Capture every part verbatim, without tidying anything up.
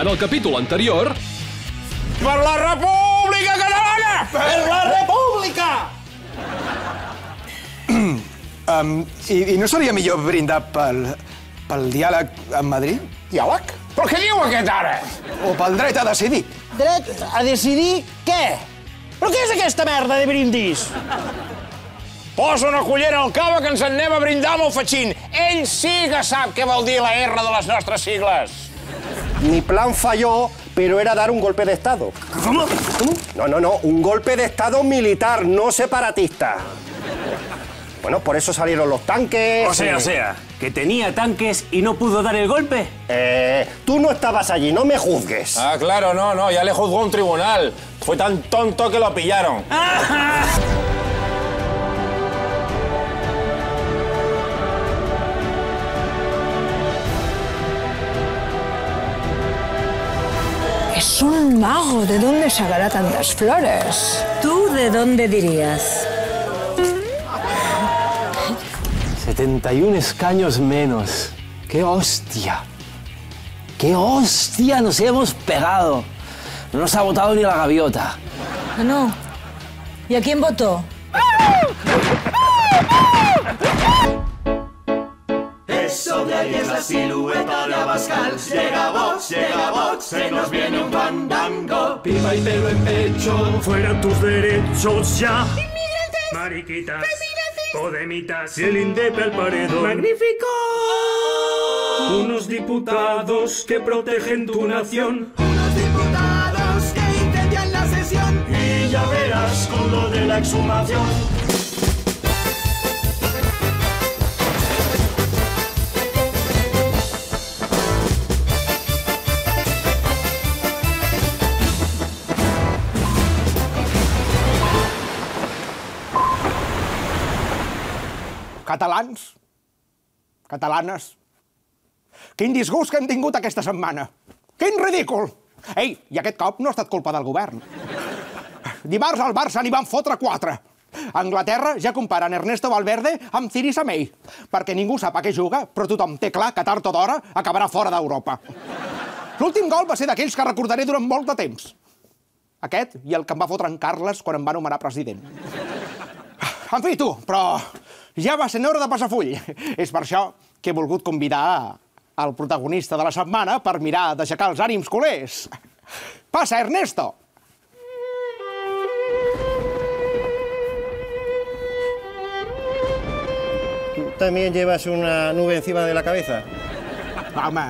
En el capítol anterior... Per la República Catalana! Per la República! um, i, I no seria millor brindar pel, pel diàleg amb Madrid? Diàleg? Però què diu aquest ara? O pel dret a decidir. Dret a decidir què? Però què és aquesta merda de brindis? Posa una cullera al cava que ens en anem a brindar amb el Fatxín. Ell sí que sap què vol dir la erra de les nostres sigles. Mi plan falló, pero era dar un golpe de Estado. ¿Cómo? ¿Cómo? No, no, no. Un golpe de Estado militar, no separatista. Bueno, por eso salieron los tanques... O sea, eh... o sea, que tenía tanques y no pudo dar el golpe. Eh... Tú no estabas allí, no me juzgues. Ah, claro, no, no. Ya le juzgó un tribunal. Fue tan tonto que lo pillaron. ¡Ah! Es un mago. ¿De dónde sacará tantas flores? ¿Tú de dónde dirías? setenta y un escaños menos. ¡Qué hostia! ¡Qué hostia nos hemos pegado! No nos ha votado ni la gaviota. No, no. ¿Y a quién votó? Sobre ahí es la silueta de Abascal. Llega Vox, llega Vox, se nos viene un fandango. Pipa y pelo en pecho, fueran tus derechos ya. Inmigrantes, mariquitas, feminazis, podemitas, y el INDEP al paredón. ¡Magnífico! Unos diputados que protegen tu nación. Unos diputados que incendian la sesión. Y ya verás con lo de la exhumación. Catalans, catalanes, quin disgust que hem tingut aquesta setmana. Quin ridícul! Ei, i aquest cop no ha estat culpa del govern. Dimarts al Barça n'hi van fotre quatre. A Anglaterra ja comparen Ernesto Valverde amb Theresa May, perquè ningú sap a què juga, però tothom té clar que tard o d'hora acabarà fora d'Europa. L'últim gol va ser d'aquells que recordaré durant molt de temps. Aquest i el que em va fotre en Carles quan em va nomenar president. En fi, tu, però... ja va ser hora de passar full. És per això que he volgut convidar el protagonista de la setmana per mirar d'aixecar els ànims culers. Passa, Ernesto! Tu també llevas una nube encima de la cabeza? Va, home,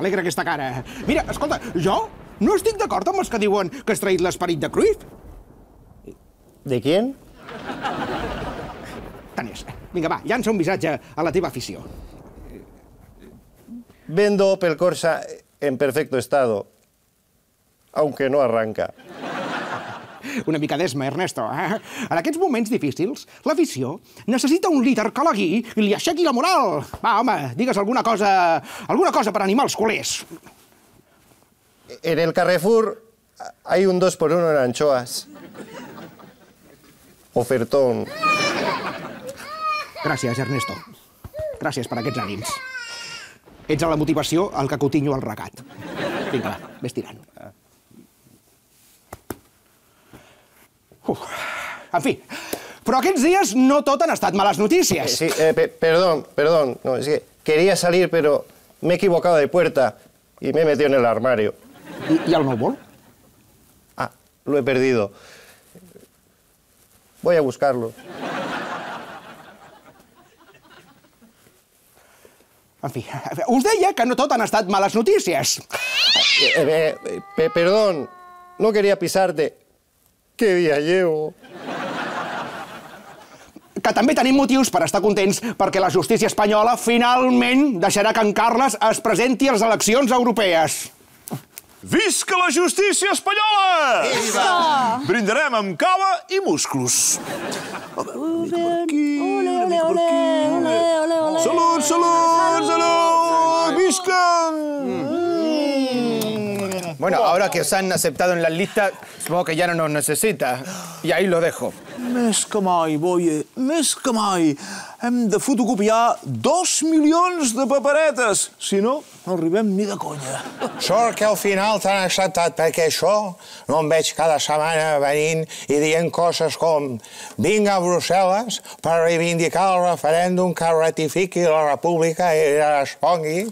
alegra aquesta cara. Mira, escolta, jo no estic d'acord amb els que diuen que has traït l'esperit de Cruyff. De quién? Tenés. Vinga, va, llança un missatge a la teva afició. Vendo Opel Corsa en perfecto estado, aunque no arranca. Una mica d'esma, Ernesto, eh? En aquests moments difícils, l'afició necessita un líder que la guiï i li aixequi la moral. Va, home, digues alguna cosa... alguna cosa per animar els culers. En el Carrefour hay un dos por uno en anchoas. Ofertón. Gràcies, Ernesto. Gràcies per aquests ànims. Ets a la motivació el que cotinyo al regat. Vinga, va, vés tirant. Uf. En fi, però aquests dies no tot han estat males notícies. Sí, eh, pe perdón, perdón. No, es que quería salir, pero me he equivocado de puerta y me he metido en el armario. ¿Y, y el meu bol? Ah, lo he perdido. Voy a buscarlo. En fi, us deia que no tot han estat males notícies. Eh, eh, eh, perdón, no quería pisarte. ¿Qué día llevo? Que també tenim motius per estar contents perquè la justícia espanyola finalment deixarà que en Carles es presenti a les eleccions europees. Visca la justícia espanyola! Visca! Brindarem amb cava i musclos. Ole, ole, ole, ole, ole, ole. Salut, salut, salut. Visca! Bueno, ahora que os han aceptado en la lista, supongo que ya no nos necesita. Y ahí lo dejo. Més que mai, Boye, més que mai. Hem de fotocopiar dos milions de paperetes. Si no, no arribem ni de conya. Sort que al final t'han acceptat, perquè això no em veig cada setmana venint i dient coses com vinc a Brussel·les per reivindicar el referèndum que ratifiqui la república i respongui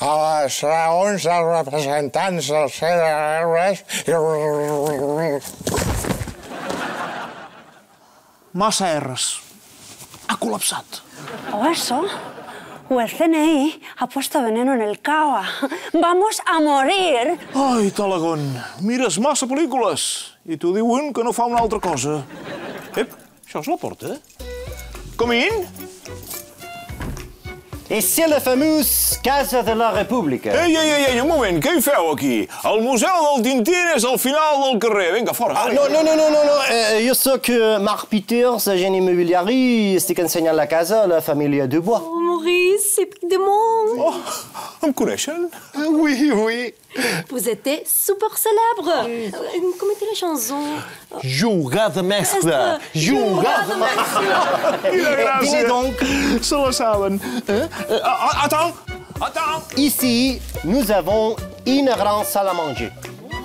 a les raons dels representants dels C D Rs... Massa erres. Ha col·lapsat. O eso... o el C N I ha puesto veneno en el cava. Vamos a morir. Ai, Talagón, mires massa pel·lícules i t'ho diuen que no fa una altra cosa. Ep, això és la porta, eh? Come in. I c'est la famosa Casa de la República. Ei, ei, ei, un moment, què hi feu aquí? El Museu del Tintín és al final del carrer. Vinga, fora. No, no, no, no, jo sóc Marc Peters, agent immobiliari, i estic ensenyant la casa a la família Dubois. Oh, Maurice, c'est Puigdemont. Oh, em coneixen? Oui, oui. Vous étiez super célèbre. Com était la chanson? Jugar de mestre. Jugar de mestre. Quina gràcia. Dine donc. Se la saben. Attends, attends. Ici, nous avons une grande salle à manger.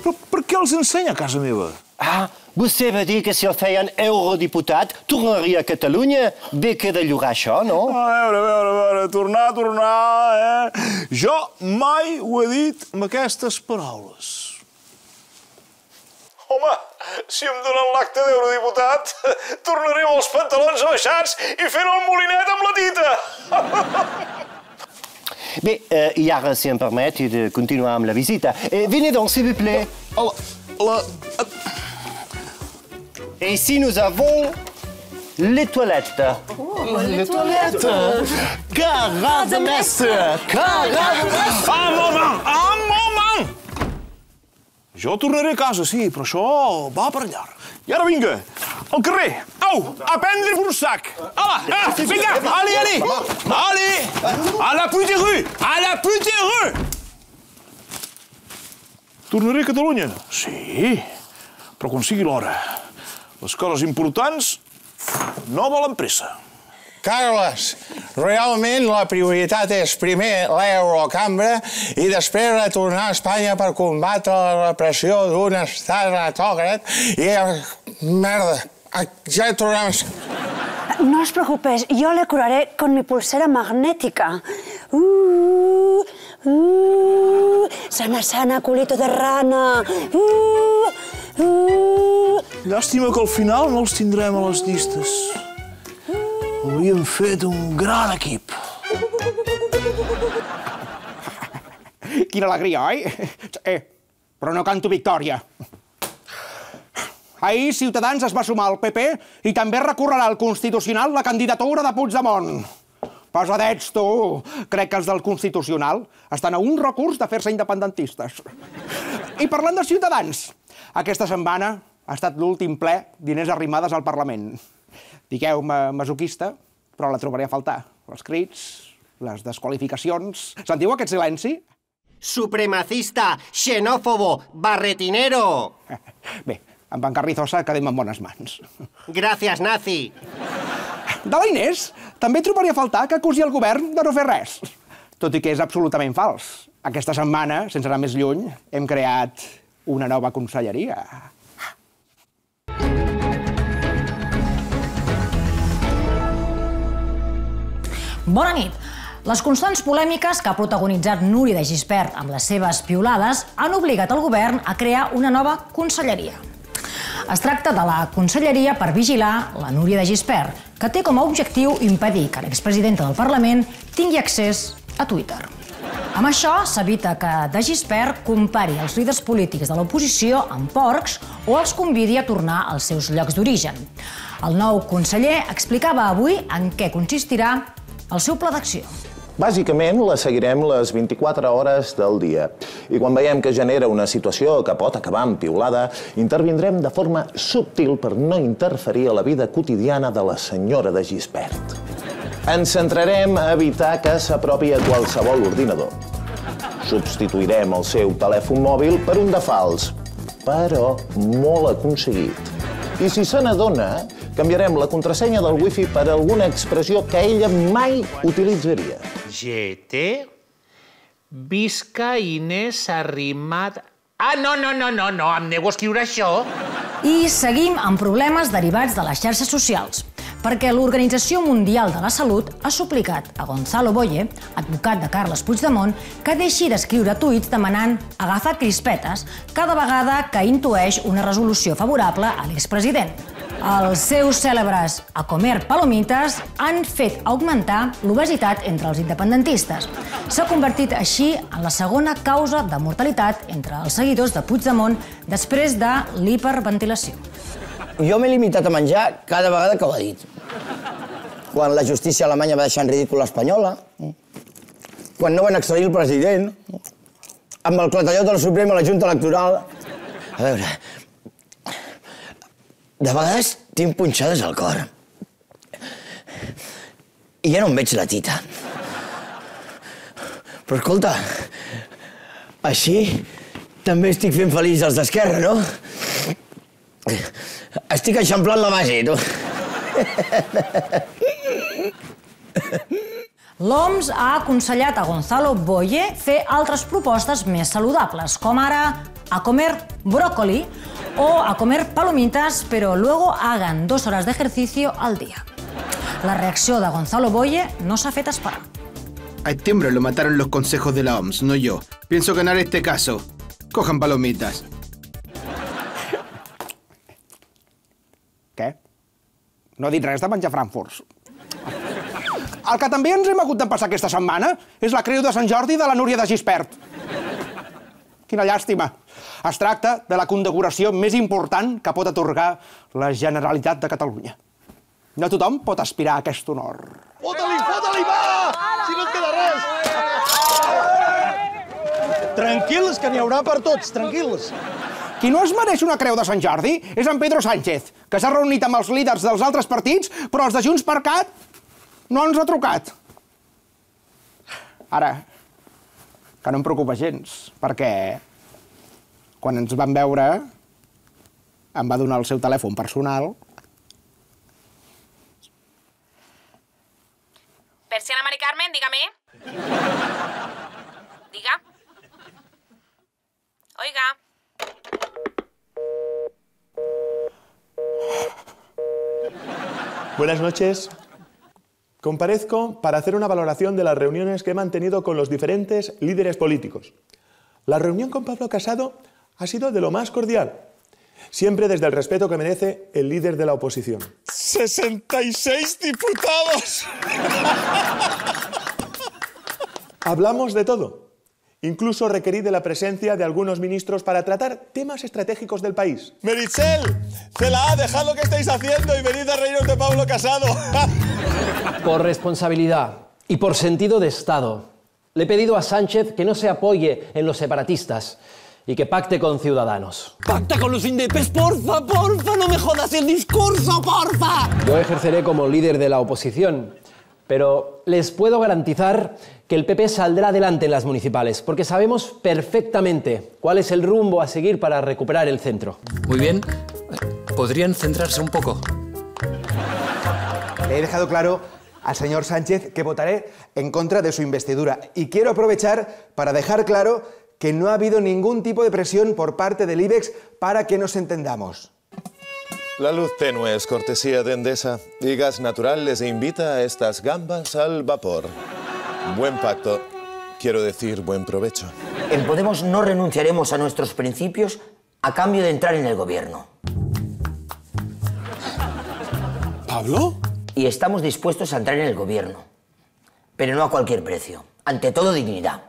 Però per què els ensenya a casa meva? Ah, vostè va dir que si el feien eurodiputat tornaria a Catalunya. Bé que de llogar això, no? A veure, a veure, a veure, tornar, tornar, eh? Jo mai ho he dit amb aquestes paraules. Home, si em donen l'acte d'eurodiputat, tornaré amb els pantalons abaixats i fent el molinet amb la tita. Bé, i ara, si em permet, he de continuar amb la visita. Venez donc, s'il vous plaît. La... Et ici, nous avons les toilettes. Oh, les toilettes! Cara de mestre! Cara de mestre! Un moment! Un moment! Jo tornaré a casa, sí, però això va per llarg. I ara vinga, al carrer! Au, a prendre un sac! Hola, vinga, allez, allez! Allez! A la petite rue! A la petite rue! Tornaré a Catalunya? Sí, però quan sigui l'hora. Les coses importants no volen pressa. Carles, realment la prioritat és primer l'Eurocambra i després retornar a Espanya per combatre la repressió d'un estat ratòcrat i... merda, ja hi tornem... No us preocupeu, jo la curaré amb mi pulsera magnètica. Uuuu, uuuu, sana, sana, culito de rana, uuuu, uuuu... Llàstima que al final no els tindrem a les llistes. Hauríem fet un gran equip. Quina alegria, oi? Eh, però no canto victòria. Ahir Ciutadans es va sumar al P P i també recorrerà al Constitucional la candidatura de Puigdemont. Pesadets, tu! Crec que els del Constitucional estan a un recurs de fer-se independentistes. I parlant de Ciutadans, aquesta setmana ha estat l'últim ple d'Inés Arrimadas al Parlament. Digueu-me masoquista, però la trobaré a faltar. Els crits, les desqualificacions... Sentiu aquest silenci? Supremacista, xenòfobo, barretinero! Bé, amb en Carrizosa quedem en bones mans. Gràcies, nazi! De la Inés, també trobaria a faltar que acusi el govern de no fer res. Tot i que és absolutament fals. Aquesta setmana, sense anar més lluny, hem creat una nova conselleria. Bona nit. Les constants polèmiques que ha protagonitzat Núria de Gispert amb les seves piulades han obligat el govern a crear una nova conselleria. Es tracta de la Conselleria per vigilar la Núria de Gispert, que té com a objectiu impedir que l'expresidenta del Parlament tingui accés a Twitter. Amb això s'evita que de Gispert compari els líders polítics de l'oposició amb porcs o els convidi a tornar als seus llocs d'origen. El nou conseller explicava avui en què consistirà el seu pla d'acció. Bàsicament, la seguirem les vint-i-quatre hores del dia. I quan veiem que genera una situació que pot acabar amb piulada, intervindrem de forma subtil per no interferir a la vida quotidiana de la senyora de Gispert. Ens centrarem a evitar que s'apropi a qualsevol ordinador. Substituirem el seu telèfon mòbil per un de fals, però molt aconseguit. I si se n'adona, canviarem la contrasenya del wifi per alguna expressió que ella mai utilitzaria. G T Visca Inés Arrimat... Ah, no, no, no, no, no, em nego a escriure això. I seguim amb problemes derivats de les xarxes socials, perquè l'Organització Mundial de la Salut ha suplicat a Gonzalo Boye, advocat de Carles Puigdemont, que deixi d'escriure tuits demanant agafar crispetes cada vegada que intueix una resolució favorable a l'expresident. Els seus cèlebres a comer palomites han fet augmentar l'obesitat entre els independentistes. S'ha convertit així en la segona causa de mortalitat entre els seguidors de Puigdemont després de l'hiperventilació. Jo m'he limitat a menjar cada vegada que ho ha dit. Quan la justícia alemanya va deixar en ridícul l'espanyola, quan no van extrair el president, amb el clatellot del Suprem a la Junta Electoral... A veure... De vegades tinc punxades al cor. I ja no em veig la tita. Però escolta, així també estic fent feliç els d'esquerra, no? Estic eixamplant la base, tu. L'O M S ha aconsellat a Gonzalo Boye fer altres propostes més saludables, com ara a comer brócoli o a comer palomitas, però luego hagan dos horas de ejercicio al día. La reacció de Gonzalo Boye no s'ha fet esperar. A Tiembro lo mataron los consejos de la O M S, no yo. Pienso ganar este caso. Cojan palomitas. Què? No ha dit res de menjar frankfurts. El que també ens hem hagut d'empassar aquesta setmana és la creu de Sant Jordi de la Núria de Gispert. Quina llàstima. Es tracta de la condecoració més important que pot atorgar la Generalitat de Catalunya. No tothom pot aspirar a aquest honor. Fota-li, fota-li, va! Si no et queda res! Tranquils, que n'hi haurà per tots, tranquils. Qui no es mereix una creu de Sant Jordi és en Pedro Sánchez, que s'ha reunit amb els líders dels altres partits, però els de Junts per Cat... no ens ha trucat. Ara, que no em preocupa gens, perquè quan ens vam veure em va donar el seu telèfon personal. Persiana Mari Carmen, dígame. Diga. Oiga. Buenas noches. Comparezco para hacer una valoración de las reuniones que he mantenido con los diferentes líderes políticos. La reunión con Pablo Casado ha sido de lo más cordial, siempre desde el respeto que merece el líder de la oposición. ¡sesenta y seis diputados! Hablamos de todo. Incluso requerí de la presencia de algunos ministros para tratar temas estratégicos del país. Meritxell, Celaá, dejad lo que estáis haciendo y venid a reíros de Pablo Casado. Por responsabilidad y por sentido de Estado, le he pedido a Sánchez que no se apoye en los separatistas y que pacte con Ciudadanos. ¡Pacta con los indepes, porfa, porfa! ¡No me jodas el discurso, porfa! Yo ejerceré como líder de la oposición, pero les puedo garantizar que el P P saldrá adelante en las municipales, porque sabemos perfectamente cuál es el rumbo a seguir para recuperar el centro. Muy bien, podrían centrarse un poco. Le he dejado claro al señor Sánchez que votaré en contra de su investidura y quiero aprovechar para dejar claro que no ha habido ningún tipo de presión por parte del I B E X para que nos entendamos. La luz tenue es cortesía de Endesa y Gas Natural les invita a estas gambas al vapor. Buen pacto. Quiero decir, buen provecho. En Podemos no renunciaremos a nuestros principios a cambio de entrar en el gobierno. ¿Pablo? Y estamos dispuestos a entrar en el gobierno, pero no a cualquier precio. Ante todo, dignidad.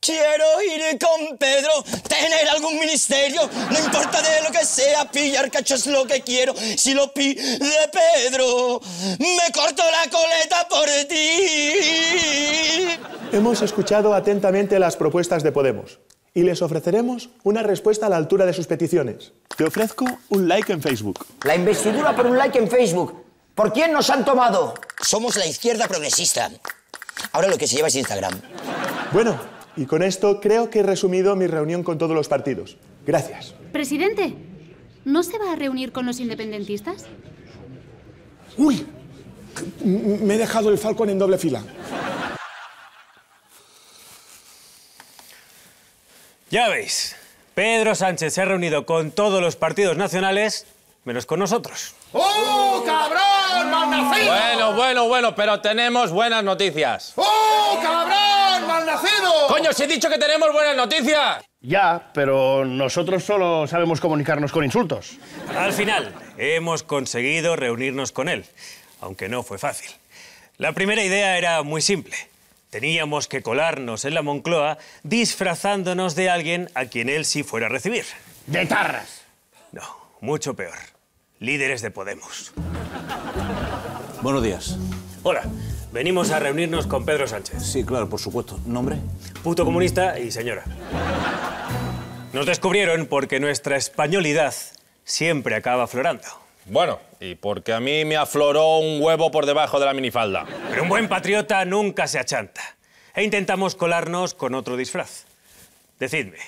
Quiero ir con Pedro, tener algún ministerio, no importa de lo que sea, pillar cacho es lo que quiero. Si lo pide Pedro, me corto la coleta por ti. Hemos escuchado atentamente las propuestas de Podemos y les ofreceremos una respuesta a la altura de sus peticiones. Te ofrezco un like en Facebook. La investidura por un like en Facebook. ¿Por quién nos han tomado? Somos la izquierda progresista. Ahora lo que se lleva es Instagram. Bueno. Y con esto creo que he resumido mi reunión con todos los partidos. Gracias. Presidente, ¿no se va a reunir con los independentistas? ¡Uy! Me he dejado el Falcon en doble fila. Ya veis, Pedro Sánchez se ha reunido con todos los partidos nacionales, menos con nosotros. ¡Oh, cabrón, malnacido! Bueno, bueno, bueno, pero tenemos buenas noticias. ¡Oh, cabrón, malnacido! ¡Coño, os he dicho que tenemos buenas noticias! Ya, pero nosotros solo sabemos comunicarnos con insultos. Al final, hemos conseguido reunirnos con él, aunque no fue fácil. La primera idea era muy simple. Teníamos que colarnos en la Moncloa disfrazándonos de alguien a quien él sí fuera a recibir. ¡De tarras! No, mucho peor. Líderes de Podemos. Buenos días. Hola. Venimos a reunirnos con Pedro Sánchez. Sí, claro, por supuesto. ¿Nombre? Puto comunista y señora. Nos descubrieron porque nuestra españolidad siempre acaba aflorando. Bueno, y porque a mí me afloró un huevo por debajo de la minifalda. Pero un buen patriota nunca se achanta. E intentamos colarnos con otro disfraz. Decidme,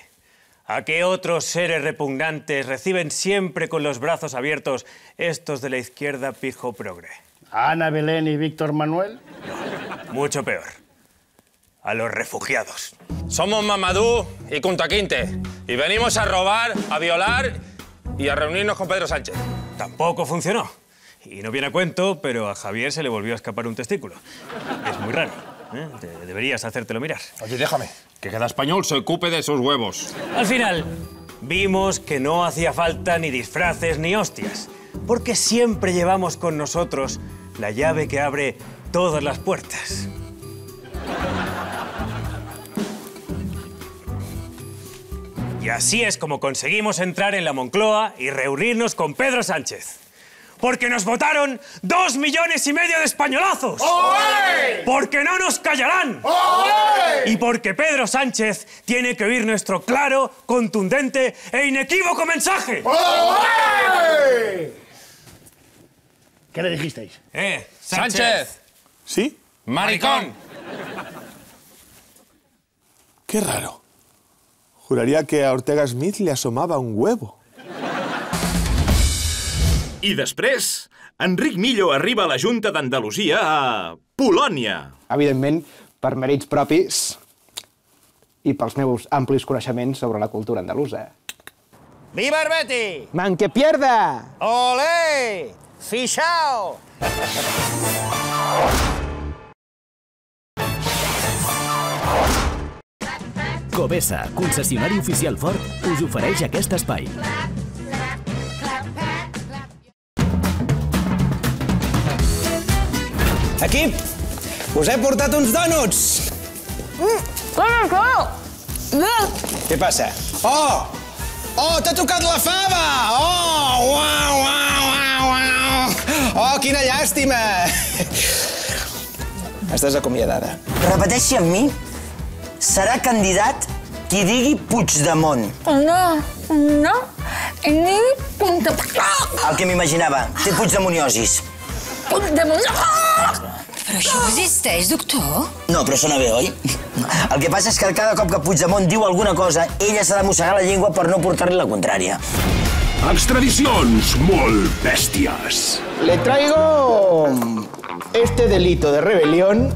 ¿a qué otros seres repugnantes reciben siempre con los brazos abiertos estos de la izquierda pijo progre? ¿A Ana Belén y Víctor Manuel? No, mucho peor. A los refugiados. Somos Mamadú y Kunta Quinte. Y venimos a robar, a violar y a reunirnos con Pedro Sánchez. Tampoco funcionó. Y no viene a cuento, pero a Javier se le volvió a escapar un testículo. Es muy raro, ¿eh? De- deberías hacértelo mirar. Oye, déjame. Que cada español se ocupe de sus huevos. Al final, vimos que no hacía falta ni disfraces ni hostias. Porque siempre llevamos con nosotros la llave que abre todas las puertas. Y así es como conseguimos entrar en la Moncloa y reunirnos con Pedro Sánchez. Porque nos votaron dos millones y medio de españolazos. ¡Olé! Porque no nos callarán. ¡Olé! Y porque Pedro Sánchez tiene que oír nuestro claro, contundente e inequívoco mensaje. ¡Olé! ¿Qué le dijisteis? Eh, Sánchez. Sánchez. ¿Sí? Maricón. Qué raro. Juraría que a Ortega Smith li assomava un huevo. I després, Enric Millo arriba a la Junta d'Andalusia a Polònia. Evidentment, per mèrits propis i pels meus amplis coneixements sobre la cultura andalusa. Viva Arbeti! Manque pierda! Olé! Fixao! Covesa, concessionari oficial Ford, us ofereix aquest espai. Equip, us he portat uns dònuts. Què passa? Oh! Oh, t'ha tocat la fava! Oh! Uau, uau, uau, uau! Oh, quina llàstima! Estàs acomiadada. Repeteixi amb mi. Serà candidat qui digui Puigdemont. No, no, ni punta... El que m'imaginava, té Puigdemoniosis. Puigdemon... Però això existeix, doctor? No, però sona bé, oi? El que passa és que cada cop que Puigdemont diu alguna cosa, ella s'ha de mossegar la llengua per no portar-li la contrària. Extradicions molt bèsties. Le traigo este delito de rebelión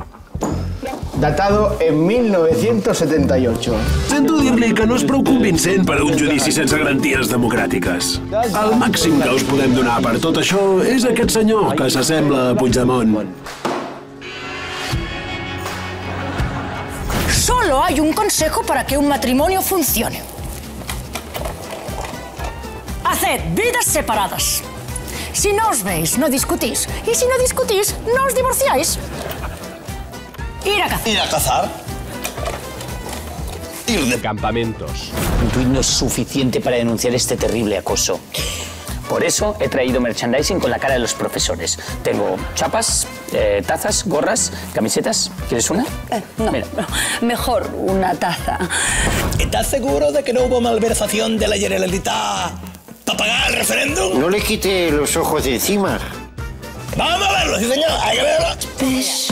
datado en mil novecientos setenta y ocho. Sento dir-li que no és prou convincent per a un judici sense garanties democràtiques. El màxim que us podem donar per tot això és aquest senyor que s'assembla a Puigdemont. Solo hay un consejo para que un matrimonio funcione. Haced vidas separadas. Si no os veis, no discutís. Y si no discutís, no os divorciáis. Ir a cazar. Ir a cazar. Ir de campamentos. Un tuit no es suficiente para denunciar este terrible acoso. Por eso he traído merchandising con la cara de los profesores. Tengo chapas, eh, tazas, gorras, camisetas. ¿Quieres una? Eh, no, Mira. Mejor una taza. ¿Estás seguro de que no hubo malversación de la Generalitat para pagar el referéndum? No le quite los ojos de encima. Vamos a verlo, sí señor, hay que verlo. Pues...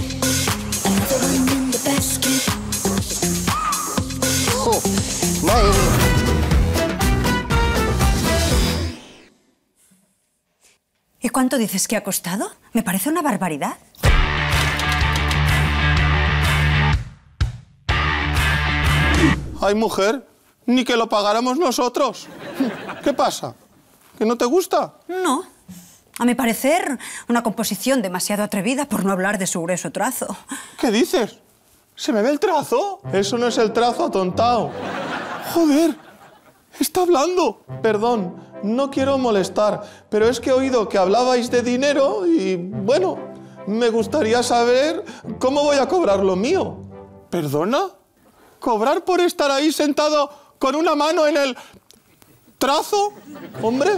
¿Y cuánto dices que ha costado? Me parece una barbaridad. Ay, mujer, ni que lo pagáramos nosotros. ¿Qué pasa? ¿Que no te gusta? No. A mi parecer, una composición demasiado atrevida, por no hablar de su grueso trazo. ¿Qué dices? ¿Se me ve el trazo? Eso no es el trazo, atontado. Joder, está hablando. Perdón, no quiero molestar, pero es que he oído que hablabais de dinero y, bueno, me gustaría saber cómo voy a cobrar lo mío. ¿Perdona? ¿Cobrar por estar ahí sentado con una mano en el trazo? Hombre,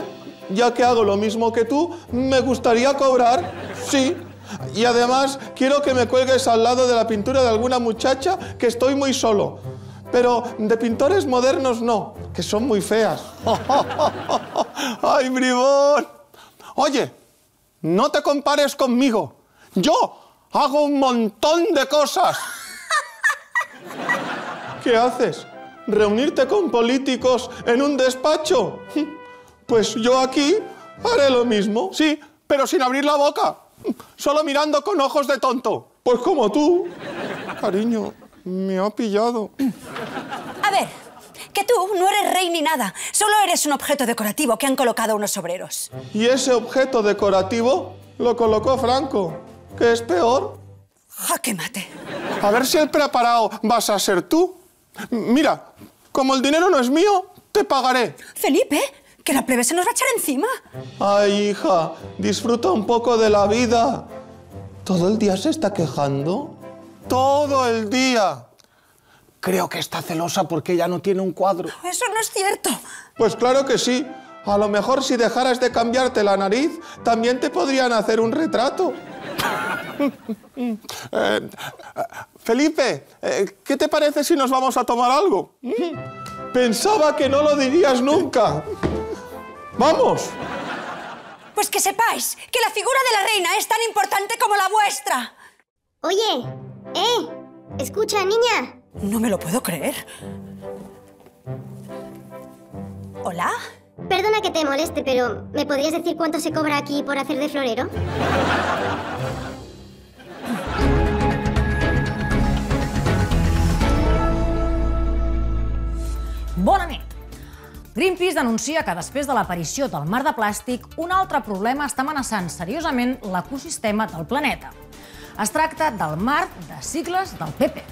ya que hago lo mismo que tú, me gustaría cobrar, sí. Y además, quiero que me cuelgues al lado de la pintura de alguna muchacha, que estoy muy solo. Pero de pintores modernos no, que son muy feas. ¡Ay, bribón! Oye, no te compares conmigo. Yo hago un montón de cosas. ¿Qué haces? ¿Reunirte con políticos en un despacho? Pues yo aquí haré lo mismo, sí, pero sin abrir la boca. Solo mirando con ojos de tonto. Pues como tú. Cariño, me ha pillado. A ver, que tú no eres rey ni nada. Solo eres un objeto decorativo que han colocado unos obreros. Y ese objeto decorativo lo colocó Franco, que es peor. Jaque mate. A ver si el preparado vas a ser tú. Mira, como el dinero no es mío, te pagaré. Felipe, que la plebe se nos va a echar encima. Ay, hija, disfruta un poco de la vida. ¿Todo el día se está quejando? ¡Todo el día! Creo que está celosa porque ya no tiene un cuadro. Eso no es cierto. Pues claro que sí. A lo mejor si dejaras de cambiarte la nariz, también te podrían hacer un retrato. eh, Felipe, eh, ¿qué te parece si nos vamos a tomar algo? Pensaba que no lo dirías nunca. ¡Vamos! Pues que sepáis que la figura de la reina es tan importante como la vuestra. Oye, eh, escucha, niña. No me lo puedo creer. ¿Hola? Perdona que te moleste, pero ¿me podrías decir cuánto se cobra aquí por hacer de florero? Bona nit. Greenpeace denuncia que després de l'aparició del mar de plàstic, un altre problema està amenaçant seriosament l'ecosistema del planeta. Es tracta del mar de cicles del P P.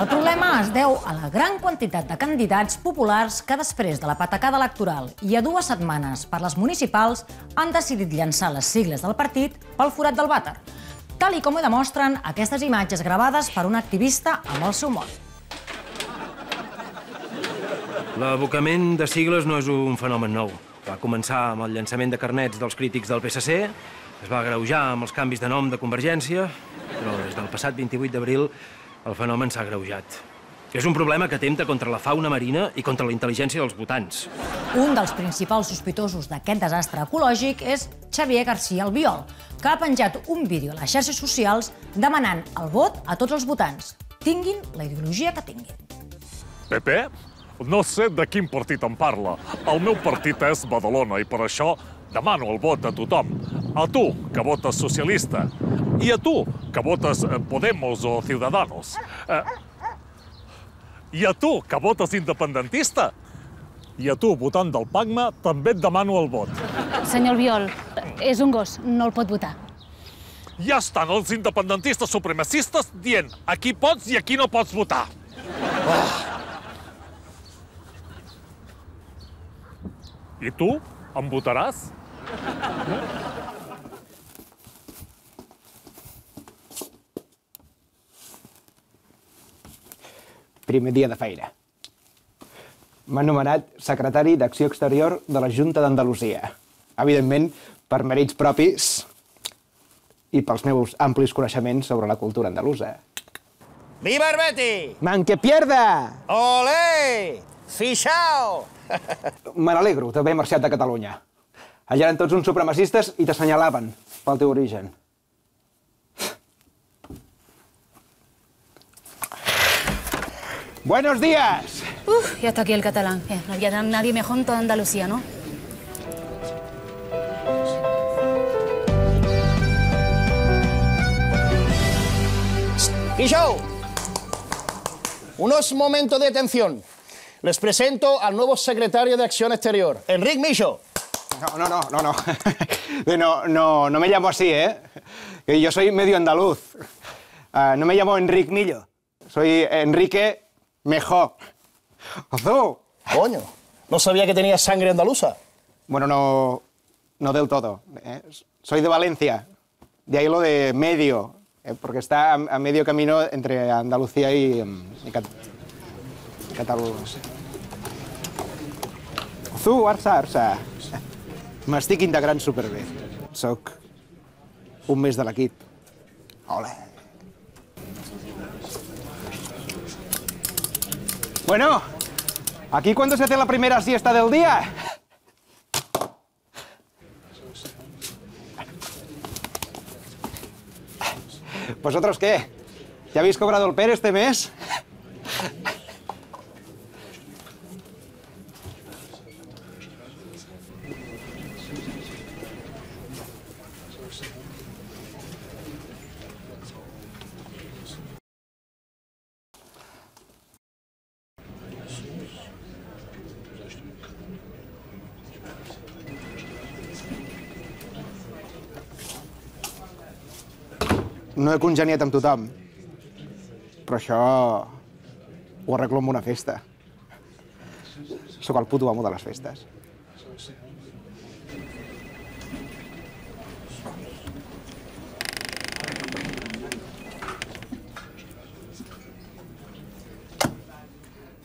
El problema es deu a la gran quantitat de candidats populars que després de la patacada electoral i a dues setmanes per les municipals han decidit llançar les sigles del partit pel forat del vàter, tal i com ho demostren aquestes imatges gravades per un activista amb el seu mòbil. L'abocament de sigles no és un fenomen nou. Va començar amb el llançament de carnets dels crítics del P S C, es va agreujar amb els canvis de nom de Convergència, però des del passat vint-i-vuit d'abril el fenomen s'ha agreujat. És un problema que atempta contra la fauna marina i contra la intel·ligència dels votants. Un dels principals sospitosos d'aquest desastre ecològic és Xavier García Albiol, que ha penjat un vídeo a les xarxes socials demanant el vot a tots els votants, tinguin la ideologia que tinguin. Pepe, no sé de quin partit em parla. El meu partit és Badalona i per això demano el vot a tothom. A tu, que votes socialista, i a tu, que votes Podemos o Ciudadanos. Eh, I a tu, que votes independentista, i a tu, votant del PACMA, també et demano el vot. Senyor Albiol, és un gos, no el pot votar. Ja estan els independentistes supremacistes dient a qui pots i a qui no pots votar. Ah. I tu? Em votaràs? Primer dia de feina. M'ha nomenat secretari d'Acció Exterior de la Junta d'Andalusia. Evidentment, per mèrits propis i pels meus amplis coneixements sobre la cultura andalusa. Viva el Betis! ¡Manque pierda! Olé! Fixao! Me n'alegro d'haver marxat de Catalunya. Allà eren tots uns supremacistes i t'assenyalaven pel teu origen. Buenos días! Uf, ya está aquí el catalán. No había nadie mejor en toda Andalucía, ¿no? Guillou, unos momentos de tensión. Les presento al nuevo secretario de Acción Exterior, Enric Millo. No, no, no, no, no. No, no, no me llamo así, ¿eh? Yo soy medio andaluz. Uh, no me llamo Enric Millo. Soy Enrique Mejó. ¡Azú! Coño, no sabía que tenía sangre andaluza. Bueno, no, no del todo, ¿eh? Soy de Valencia. De ahí lo de medio, ¿eh? Porque está a, a medio camino entre Andalucía y, y Cat Cataluña. Azú, arsa, arsa. M'estic integrant superbé. Soc un més de l'equip. Hola. Bueno, ¿aquí cuándo se hace la primera siesta del día? ¿Vosotros qué? ¿Ya habéis cobrado el P E R este mes? No he congeniat amb tothom, però això ho arreglo amb una festa. Sóc el puto amo de les festes.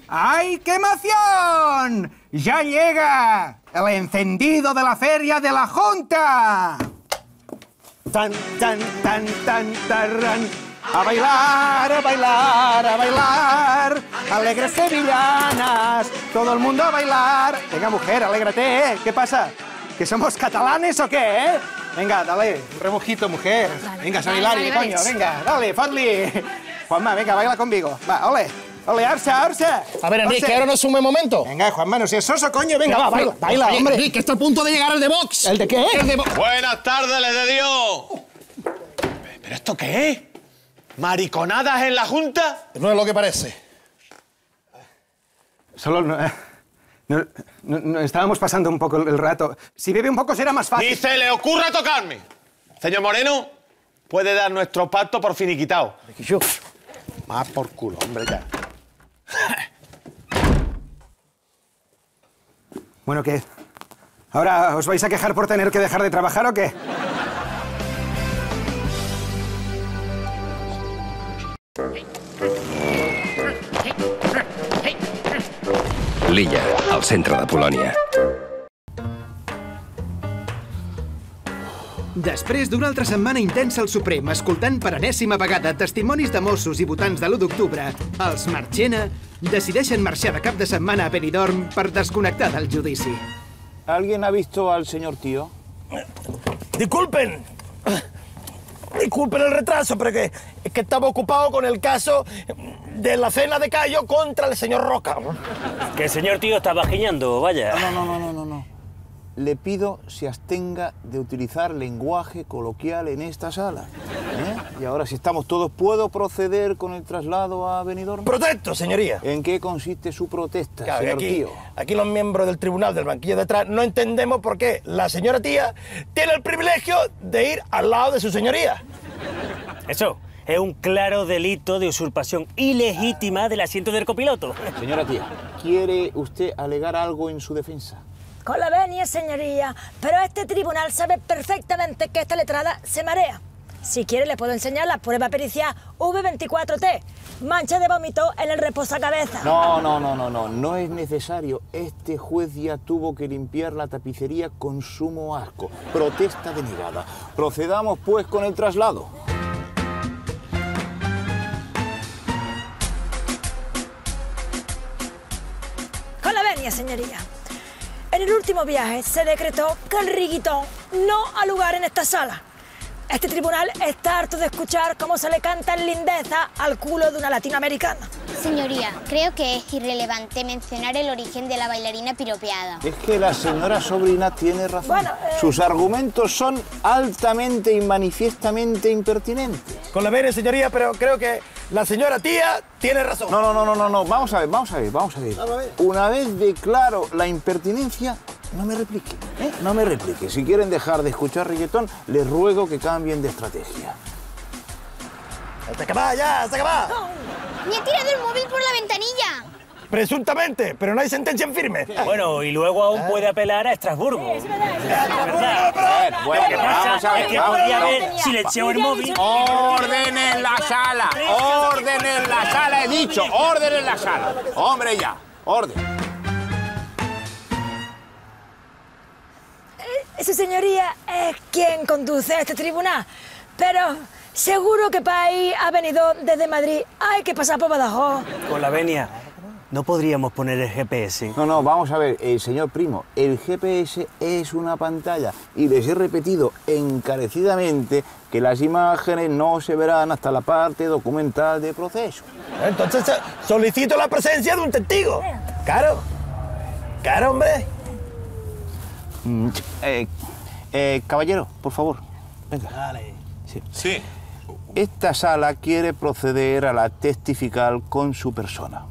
¡Ay, qué emoción! ¡Ya llega el encendido de la feria de la Junta! Tan, tan, tan, tan, tarran. A bailar, a bailar, a bailar. Alegres sevillanas. Todo el mundo a bailar. Venga, mujer, alégrate, ¿eh? ¿Qué pasa? ¿Que somos catalanes o qué, eh? Venga, dale, un remojito, mujer. Venga, Sanilari, coño, venga, dale, Fadli. Juanma, venga, baila conmigo. Va, ole, ole, arsa, arsa. A ver, Enrique, que ahora no es un buen momento. Venga, Juanma, no seas soso, coño, venga, va, baila, baila, hombre. Enrique, está a punto de llegar el de Vox. ¿El de qué? El de Vox. Buenas tardes, les de Dios. ¿Pero esto qué es? ¿Mariconadas en la Junta? No es lo que parece. Solo no, no, no, no, estábamos pasando un poco el rato. Si bebe un poco será más fácil. ¡Ni se le ocurra tocarme! Señor Moreno, puede dar nuestro pacto por finiquitado. Más por culo, hombre, ya. Bueno, ¿qué? ¿Ahora os vais a quejar por tener que dejar de trabajar o qué? L'illa, al centre de Polònia. Després d'una altra setmana intensa al Suprem, escoltant per enèsima vegada testimonis de Mossos i votants de l'u d'octubre, els Marchena decideixen marxar de cap de setmana a Benidorm per desconnectar del judici. ¿Alguien ha visto al señor tío? Disculpen. Disculpen el retraso, pero que, es que estaba ocupado con el caso de la cena de Cayo contra el señor Roca. Que el señor tío estaba giñando, vaya. No, no, no, no, no, no. Le pido se abstenga de utilizar lenguaje coloquial en esta sala, ¿eh? Y ahora, si estamos todos, ¿puedo proceder con el traslado a Benidorm? ¡Protesto, señoría! ¿En qué consiste su protesta, claro, señor aquí, tío? Aquí los miembros del tribunal del banquillo de atrás no entendemos por qué la señora tía tiene el privilegio de ir al lado de su señoría. Eso es un claro delito de usurpación ilegítima del asiento del copiloto. Señora tía, ¿quiere usted alegar algo en su defensa? Con la venia, señoría, pero este tribunal sabe perfectamente que esta letrada se marea. Si quiere, le puedo enseñar la prueba pericial V veinticuatro T, mancha de vómito en el reposacabezas. No, no, no, no, no, no es necesario. Este juez ya tuvo que limpiar la tapicería con sumo asco. Protesta denegada. Procedamos, pues, con el traslado. Con la venia, señoría. En el último viaje se decretó que el riguitón no ha lugar en esta sala. Este tribunal está harto de escuchar cómo se le canta en lindeza al culo de una latinoamericana. Señoría, creo que es irrelevante mencionar el origen de la bailarina piropeada. Es que la señora sobrina tiene razón. Bueno, eh... sus argumentos son altamente y manifiestamente impertinentes. Con la venia, señoría, pero creo que La señora tía tiene razón. No, no, no, no, no, no. Vamos a ver, vamos a ver, vamos a ver. Vamos a ver. Una vez declaro la impertinencia, no me replique, ¿eh? No me replique. Si quieren dejar de escuchar reggaetón, les ruego que cambien de estrategia. ¡Hasta que va, ya! ¡Hasta que va! Oh, ¡me ha tirado el móvil por la ventanilla! Presuntamente, pero no hay sentencia en firme. Bueno, y luego aún puede apelar a Estrasburgo. Sí, es verdad, es verdad. Es verdad. Bueno, bueno, bueno, vamos a ver, es vamos, que podía haber silenciado el móvil. ¡Orden en la sala! ¡Orden en la sala! He dicho, orden en la sala. Hombre, ya, orden. Eh, su señoría es quien conduce a este tribunal, pero seguro que para ahí ha venido desde Madrid. Hay que pasar por Badajoz. Con la venia. ¿No podríamos poner el G P S? No, no, vamos a ver, eh, señor primo, el G P S es una pantalla y les he repetido encarecidamente que las imágenes no se verán hasta la parte documental del proceso. Entonces solicito la presencia de un testigo. Claro, claro, hombre. Mm, eh, eh, caballero, por favor, venga. Dale. Sí. Sí. Esta sala quiere proceder a la testifical con su persona.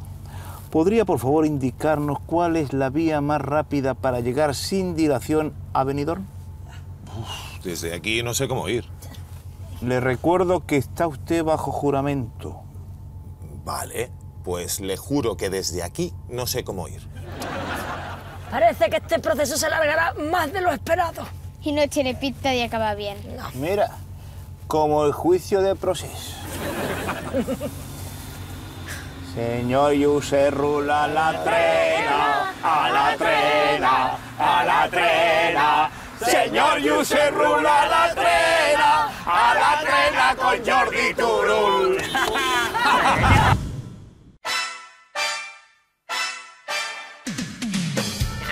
¿Podría, por favor, indicarnos cuál es la vía más rápida para llegar sin dilación a Benidorm? Uf, desde aquí no sé cómo ir. Le recuerdo que está usted bajo juramento. Vale, pues le juro que desde aquí no sé cómo ir. Parece que este proceso se alargará más de lo esperado. Y no tiene pinta de acabar bien. No. Mira, como el juicio de proceso. Señor Yuserrul, a la trena, a la trena, a la trena. Señor Yuserrul, a la trena, a la trena con Jordi Turull.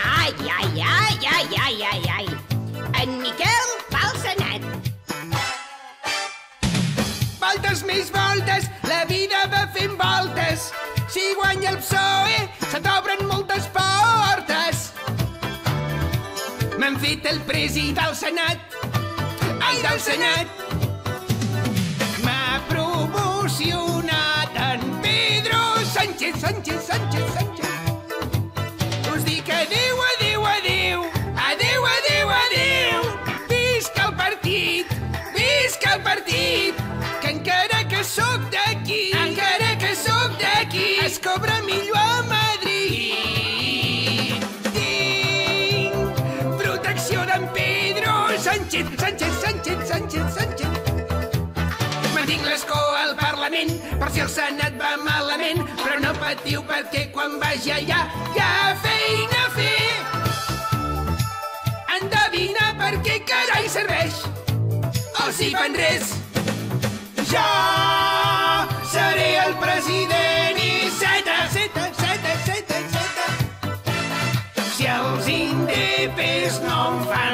Ai, ai, ai, ai, ai, ai, ai. En Miquel va al Senat. Voltes més voltes, la vida va fent voltes. Si guanya el P S O E, se t'obren moltes portes. M'han fet el presi del Senat, ai, del Senat. M'ha promocionat en Pedro Sánchez, Sánchez, Sánchez, Sánchez. Us dic adéu, adéu, adéu, adéu, adéu, adéu. Visca el partit, visca el partit, que encara que sóc d'aquí, encara que sóc d'aquí, es cobra millor a Madrid. Tinc protecció d'en Pedro Sánchez, Sánchez, Sánchez, Sánchez, Sánchez. Mantinc l'escó al Parlament, per si el Senat va malament, però no patiu perquè quan vagi allà hi ha feina a fer. Endevina per què carai serveix, o si fan res. Jo seré el president i seta, seta, seta, seta, seta. Si els indepes no em fan